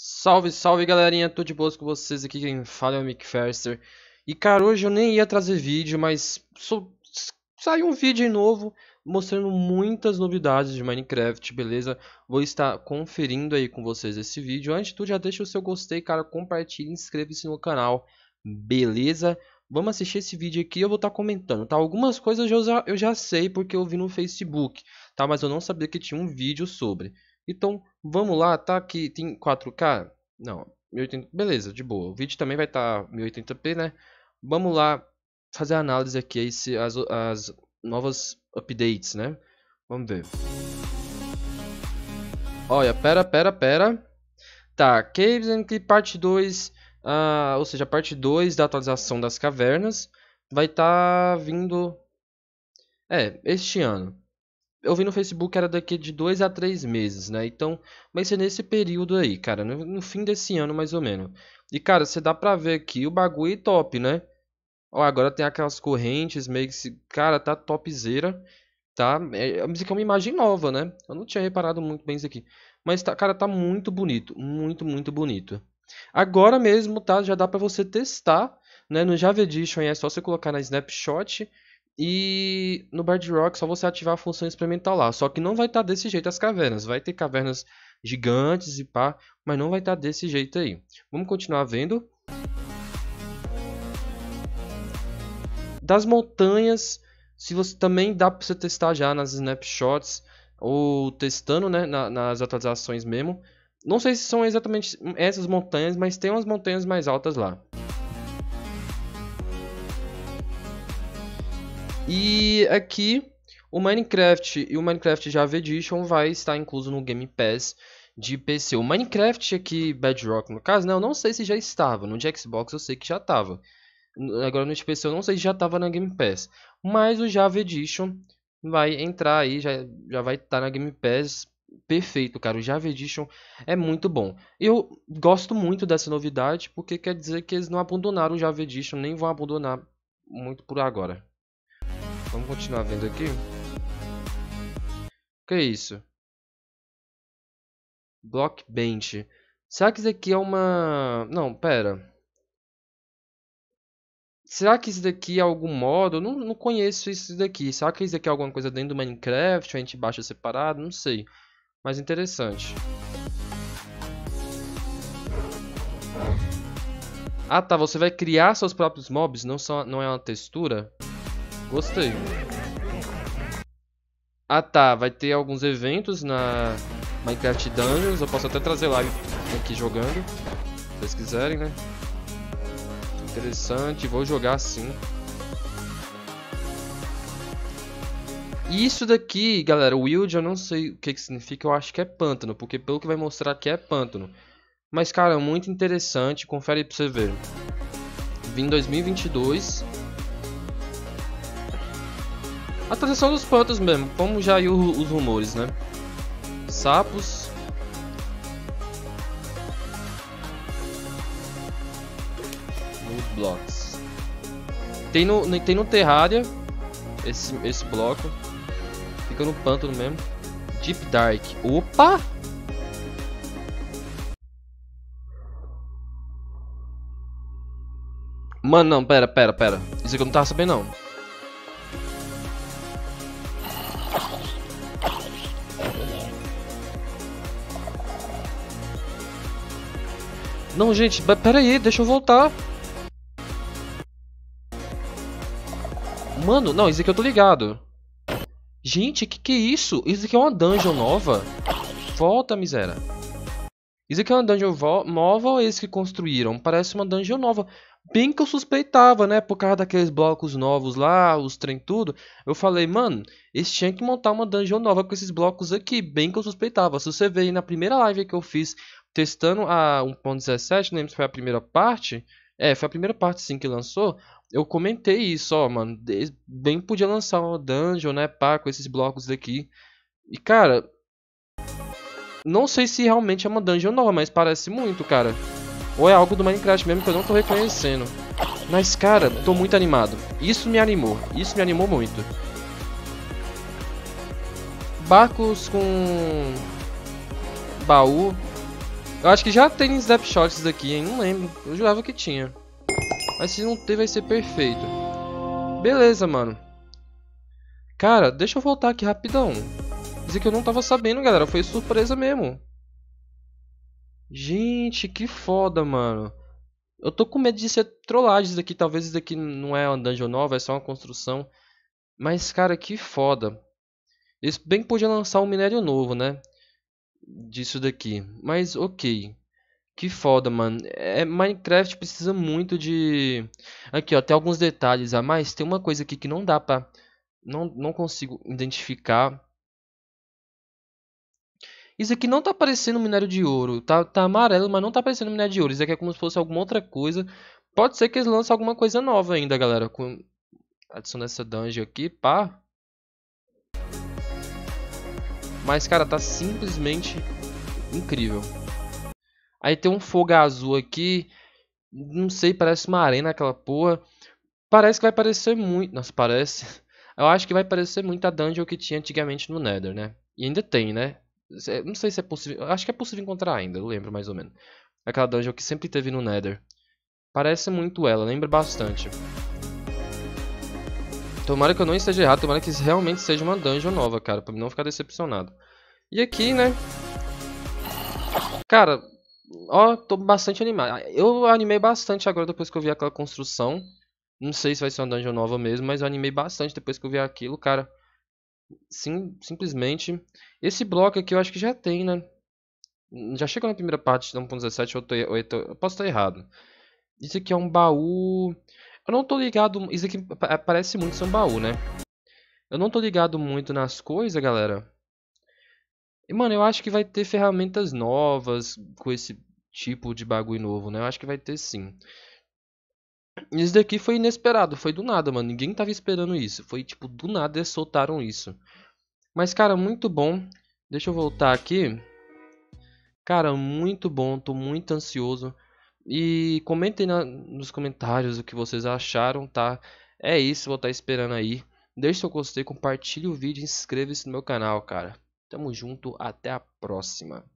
Salve, salve galerinha, tô de boas com vocês, aqui quem fala é o MikFaster. E cara, hoje eu nem ia trazer vídeo, mas saiu um vídeo novo mostrando muitas novidades de Minecraft, beleza? Vou estar conferindo aí com vocês esse vídeo. Antes de tudo, já deixa o seu gostei, cara, compartilha, inscreva-se no canal, beleza? Vamos assistir esse vídeo aqui, eu vou estar comentando, tá? Algumas coisas eu já sei porque eu vi no Facebook, tá? Mas eu não sabia que tinha um vídeo sobre. Então, vamos lá, tá? Aqui tem 4K? Não, 1080... beleza, de boa. O vídeo também vai estar 1080p, né? Vamos lá fazer a análise aqui, as novas updates, né? Vamos ver. Olha, pera. Tá, Caves and Cliffs parte 2... ou seja, a parte 2 da atualização das cavernas vai estar vindo este ano. Eu vi no Facebook era daqui de 2 a 3 meses, né? Então vai ser nesse período aí, cara, no fim desse ano mais ou menos. E cara, você dá pra ver aqui o bagulho é top, né? Ó, agora tem aquelas correntes meio que, cara, tá topzera, tá? É uma imagem nova, né? Eu não tinha reparado muito bem isso aqui, mas tá, cara, tá muito bonito, muito bonito. Agora mesmo, tá? Já dá pra você testar, né? No Java Edition é só você colocar na Snapshot e no Bedrock só você ativar a função experimental lá. Só que não vai estar desse jeito as cavernas. Vai ter cavernas gigantes e pá, mas não vai estar desse jeito aí. Vamos continuar vendo. Das montanhas, se você também dá pra você testar já nas Snapshots ou testando, né? Nas atualizações mesmo. Não sei se são exatamente essas montanhas, mas tem umas montanhas mais altas lá. E aqui o Minecraft e o Minecraft Java Edition vai estar incluso no Game Pass de PC. O Minecraft aqui, Bedrock no caso, né? Eu não sei se já estava. No de Xbox eu sei que já estava. Agora no de PC eu não sei se já estava na Game Pass. Mas o Java Edition vai entrar aí, já vai estar na Game Pass. Perfeito, cara, o Java Edition é muito bom. Eu gosto muito dessa novidade porque quer dizer que eles não abandonaram o Java Edition, nem vão abandonar muito por agora. Vamos continuar vendo aqui. O que é isso? Blockbench. Será que isso aqui é uma... não, pera. Será que isso daqui é algum modo? Eu não conheço isso daqui. Será que isso daqui é alguma coisa dentro do Minecraft? A gente baixa separado? Não sei. Mas interessante. Ah tá, você vai criar seus próprios mobs, não é uma textura? Gostei. Ah tá, vai ter alguns eventos na Minecraft Dungeons. Eu posso até trazer live aqui jogando, se vocês quiserem, né? Interessante, vou jogar sim. Isso daqui, galera, o Wild, eu não sei o que que significa, eu acho que é pântano, porque pelo que vai mostrar aqui é pântano. Mas, cara, muito interessante, confere aí pra você ver. Vim em 2022. A atualização dos pântanos mesmo, como já aí os rumores, né? Sapos. Blocks. Tem no Terraria, esse bloco. Fica no pântano mesmo. Deep Dark. Opa! Mano, não, pera. Isso aqui eu não tava sabendo, não. Não, gente, pera aí, deixa eu voltar. Mano, não, isso aqui eu tô ligado. Gente, que é isso? Isso aqui é uma dungeon nova? Volta, miséria. Isso aqui é uma dungeon nova ou esse que construíram? Parece uma dungeon nova. Bem que eu suspeitava, né? Por causa daqueles blocos novos lá, os trem tudo. Eu falei, mano, eles tinham que montar uma dungeon nova com esses blocos aqui. Bem que eu suspeitava. Se você ver aí na primeira live que eu fiz testando a 1.17, não lembro se foi a primeira parte. É, foi a primeira parte sim que lançou. Eu comentei isso, ó, mano. Bem podia lançar uma dungeon, né, pá, com esses blocos daqui. E, cara, não sei se realmente é uma dungeon nova, mas parece muito, cara. Ou é algo do Minecraft mesmo que eu não tô reconhecendo. Mas, cara, tô muito animado. Isso me animou muito. Barcos com baú. Eu acho que já tem snapshots daqui, hein? Não lembro. Eu jurava que tinha. Mas se não ter, vai ser perfeito. Beleza, mano. Cara, deixa eu voltar aqui rapidão. Dizer que eu não tava sabendo, galera. Foi surpresa mesmo. Gente, que foda, mano. Eu tô com medo de ser trollagem daqui. Talvez isso daqui não é uma dungeon nova, é só uma construção. Mas, cara, que foda. Eles bem que podiam lançar um minério novo, né? Disso daqui. Mas, ok. Que foda, mano. É, Minecraft precisa muito de... Aqui, ó. Tem alguns detalhes a mais. Tem uma coisa aqui que não dá pra... Não consigo identificar. Isso aqui não tá parecendo minério de ouro. Tá amarelo, mas não tá parecendo minério de ouro. Isso aqui é como se fosse alguma outra coisa. Pode ser que eles lancem alguma coisa nova ainda, galera. Com... Adicionando essa dungeon aqui, pá. Mas, cara, tá simplesmente incrível. Aí tem um fogo azul aqui. Não sei, parece uma arena aquela porra. Parece que vai parecer muito... Nossa, parece... Eu acho que vai parecer muito a dungeon que tinha antigamente no Nether, né? E ainda tem, né? Não sei se é possível, acho que é possível encontrar ainda, eu lembro mais ou menos. Aquela dungeon que sempre teve no Nether. Parece muito ela, lembra bastante. Tomara que eu não esteja errado, tomara que isso realmente seja uma dungeon nova, cara, pra não ficar decepcionado. E aqui, né? Cara, ó, tô bastante animado. Eu animei bastante agora depois que eu vi aquela construção. Não sei se vai ser uma dungeon nova mesmo, mas eu animei bastante depois que eu vi aquilo, cara. Simplesmente. Esse bloco aqui eu acho que já tem, né? Já chegou na primeira parte de 1.17, eu posso estar errado. Isso aqui é um baú. Eu não tô ligado. Isso aqui parece muito ser um baú, né? Eu não tô ligado muito nas coisas, galera. E, mano, eu acho que vai ter ferramentas novas com esse tipo de bagulho novo, né? Eu acho que vai ter sim. Isso daqui foi inesperado, foi do nada, mano. Ninguém tava esperando isso. Foi tipo, do nada eles soltaram isso. Mas, cara, muito bom. Deixa eu voltar aqui. Cara, muito bom. Tô muito ansioso. E comentem nos comentários o que vocês acharam, tá? É isso, vou estar esperando aí. Deixe seu gostei, compartilhe o vídeo e inscreva-se no meu canal, cara. Tamo junto, até a próxima.